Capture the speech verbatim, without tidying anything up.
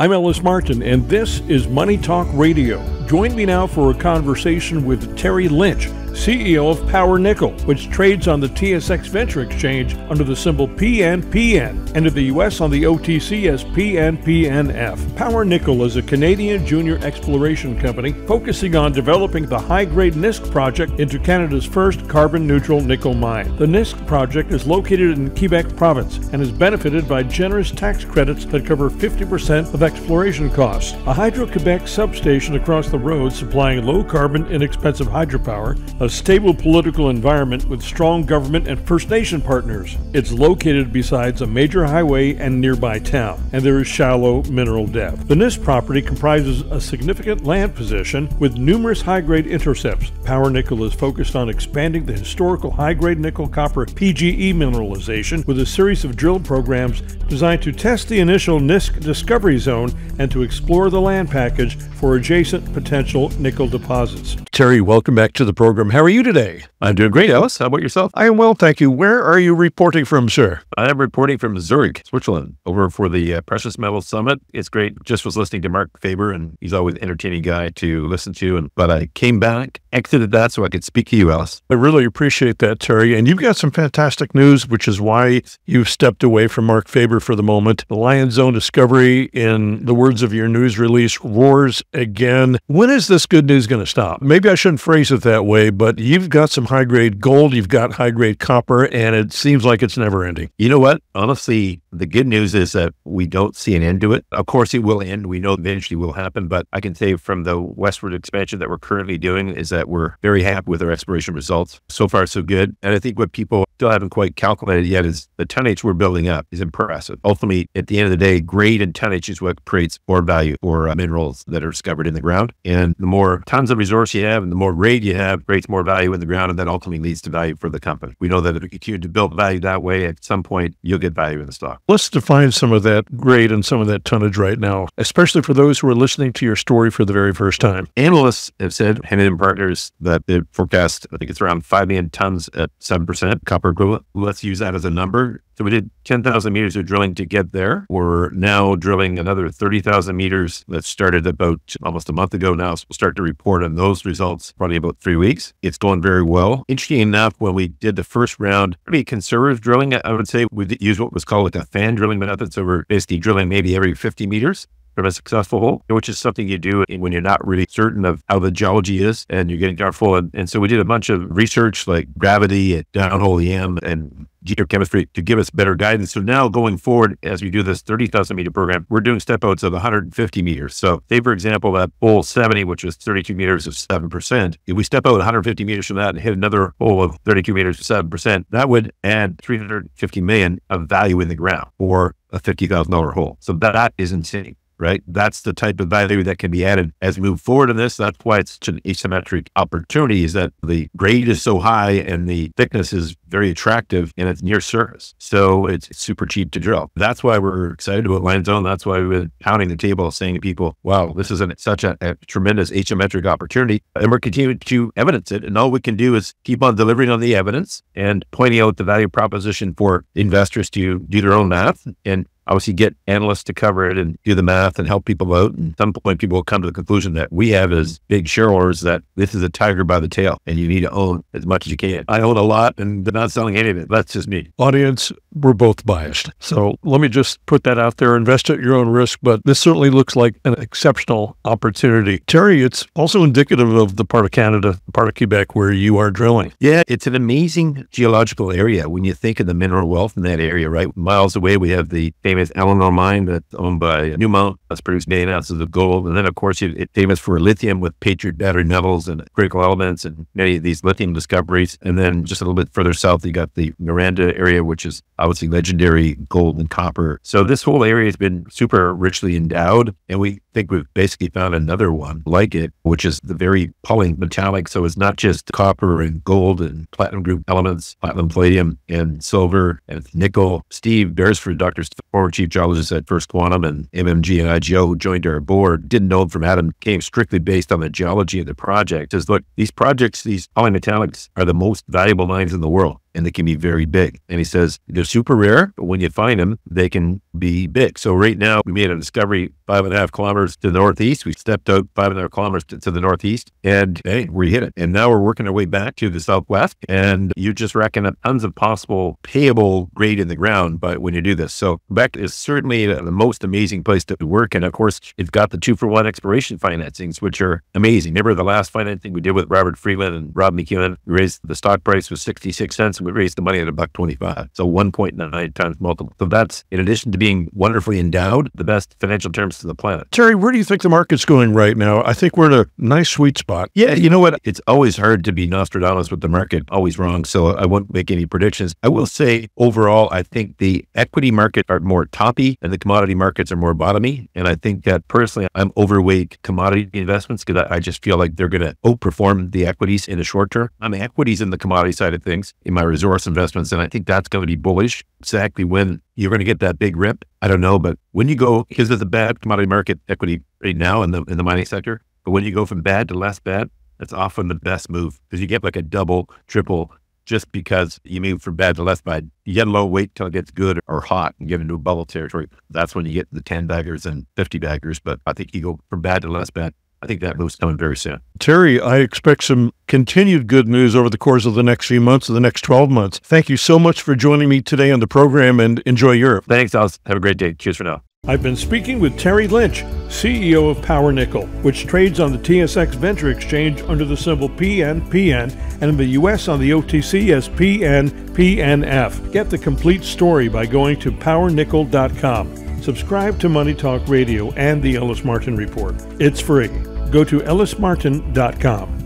I'm Ellis Martin, and this is Money Talk Radio. Join me now for a conversation with Terry Lynch, C E O of Power Nickel, which trades on the T S X Venture Exchange under the symbol P N P N, and in the U S on the O T C as P N P N F. Power Nickel is a Canadian junior exploration company focusing on developing the high-grade Nisk project into Canada's first carbon-neutral nickel mine. The Nisk project is located in Quebec province and is benefited by generous tax credits that cover fifty percent of exploration costs. A Hydro-Quebec substation across the road supplying low-carbon, inexpensive hydropower, a stable political environment with strong government and First Nation partners. It's located besides a major highway and nearby town, and there is shallow mineral depth. The Nisk property comprises a significant land position with numerous high-grade intercepts. Power Nickel is focused on expanding the historical high-grade nickel-copper P G E mineralization with a series of drill programs designed to test the initial Nisk discovery zone and to explore the land package for adjacent potential nickel deposits. Terry, welcome back to the program. How are you today? I'm doing great, Ellis. How about yourself? I am well, thank you. Where are you reporting from, sir? I am reporting from Zurich, Switzerland, over for the uh, Precious Metals Summit. It's great. Just was listening to Mark Faber, and he's always an entertaining guy to listen to. And But I came back, exited that so I could speak to you, Ellis. I really appreciate that, Terry. And you've got some fantastic news, which is why you've stepped away from Mark Faber for the moment. The Lion Zone discovery, in the words of your news release, roars again. When is this good news going to stop? Maybe I shouldn't phrase it that way, but you've got some high-grade gold, you've got high-grade copper, and it seems like it's never-ending. You know what? Honestly, the good news is that we don't see an end to it. Of course, it will end. We know eventually will happen, but I can say from the westward expansion that we're currently doing is that we're very happy with our exploration results. So far, so good. And I think what people still haven't quite calculated yet is the tonnage we're building up is impressive. Ultimately, at the end of the day, grade and tonnage is what creates more value for uh, minerals that are discovered in the ground. And the more tons of resource you have and the more grade you have creates more value in the ground, and that ultimately leads to value for the company. We know that if you continue to build value that way, at some point, you'll get value in the stock. Let's define some of that grade and some of that tonnage right now, especially for those who are listening to your story for the very first time. Analysts have said, Hennigan Partners, that they forecast, I think it's around five million tons at seven percent copper equivalent. Let's use that as a number. So we did ten thousand meters of drilling to get there. We're now drilling another thirty thousand meters that started about almost a month ago now. So we'll start to report on those results probably about three weeks. It's going very well. Interesting enough, when we did the first round, pretty conservative drilling, I would say we used what was called like a fan drilling method. So we're basically drilling maybe every fifty meters from a successful hole, which is something you do when you're not really certain of how the geology is and you're getting doubtful. And, and so we did a bunch of research like gravity and downhole E M and geochemistry to give us better guidance. So now going forward, as we do this thirty thousand meter program, we're doing step outs of one hundred fifty meters. So say, for example, that hole seventy, which was thirty-two meters of seven percent, if we step out one hundred fifty meters from that and hit another hole of thirty-two meters of seven percent, that would add three hundred fifty million of value in the ground for a fifty thousand dollar hole. So that, that is insane, right? That's the type of value that can be added as we move forward in this. That's why it's such an asymmetric opportunity, is that the grade is so high and the thickness is very attractive and it's near surface. So it's, it's super cheap to drill. That's why we're excited about Lion Zone. That's why we're pounding the table saying to people, wow, this is an, such a, a tremendous asymmetric opportunity. And we're continuing to evidence it. And all we can do is keep on delivering on the evidence and pointing out the value proposition for investors to do their own math and obviously get analysts to cover it and do the math and help people out. And at some point, people will come to the conclusion that we have as big shareholders that this is a tiger by the tail and you need to own as much as you can. I own a lot and they're not selling any of it. That's just me. Audience, we're both biased. So let me just put that out there. Invest at your own risk, but this certainly looks like an exceptional opportunity. Terry, it's also indicative of the part of Canada, the part of Quebec where you are drilling. Yeah, it's an amazing geological area when you think of the mineral wealth in that area, right? Miles away, we have the famous It's Elonore mine that's owned by Newmont. That's produced million ounces of gold. And then, of course, it's famous for lithium with Patriot Battery Metals and Critical Elements and many of these lithium discoveries. And then just a little bit further south, you got the Miranda area, which is, I would say, legendary gold and copper. So this whole area has been super richly endowed. And we think we've basically found another one like it, which is the very polymetallic. So it's not just copper and gold and platinum group elements, platinum, palladium, and silver and nickel. Steve Beresford, Doctor former chief geologist at First Quantum and M M G and I G O, who joined our board, didn't know him from Adam, came strictly based on the geology of the project, says, look, these projects, these polymetallics are the most valuable mines in the world. and they can be very big. And he says, they're super rare, but when you find them, they can be big. So right now we made a discovery five and a half kilometers to the northeast. We stepped out five and a half kilometers to, to the northeast and hey, we hit it. And now we're working our way back to the southwest, and you're just racking up tons of possible payable grade in the ground. But when you do this, so Quebec is certainly the most amazing place to work. And of course it's got the two for one exploration financings, which are amazing. Remember the last financing we did with Robert Freeland and Rob McEwen, raised the stock price was sixty-six cents. And we raised the money at a buck twenty-five. So one point nine times multiple. So that's in addition to being wonderfully endowed, the best financial terms to the planet. Terry, where do you think the market's going right now? I think we're in a nice sweet spot. Yeah, you know what? It's always hard to be Nostradamus with the market, always wrong. So I won't make any predictions. I will say overall, I think the equity markets are more toppy and the commodity markets are more bottomy. And I think that personally, I'm overweight commodity investments because I, I just feel like they're going to outperform the equities in the short term. I'm equities in the commodity side of things in my resource investments. And I think that's going to be bullish. Exactly when you're going to get that big rip, I don't know. But when you go, because there's a bad commodity market equity right now in the, in the mining sector, but when you go from bad to less bad, that's often the best move because you get like a double, triple, just because you move from bad to less bad. You get a low, wait till it gets good or hot and get into a bubble territory. That's when you get the ten baggers and fifty baggers. But I think you go from bad to less bad. I think that move's coming very soon. Terry, I expect some continued good news over the course of the next few months, or the next twelve months. Thank you so much for joining me today on the program, and enjoy Europe. Thanks, Alice. Have a great day. Cheers for now. I've been speaking with Terry Lynch, C E O of Power Nickel, which trades on the T S X Venture Exchange under the symbol P N P N, and in the U S on the O T C as P N P N F. Get the complete story by going to power nickel dot com. Subscribe to Money Talk Radio and the Ellis Martin Report. It's free. Go to ellis martin dot com.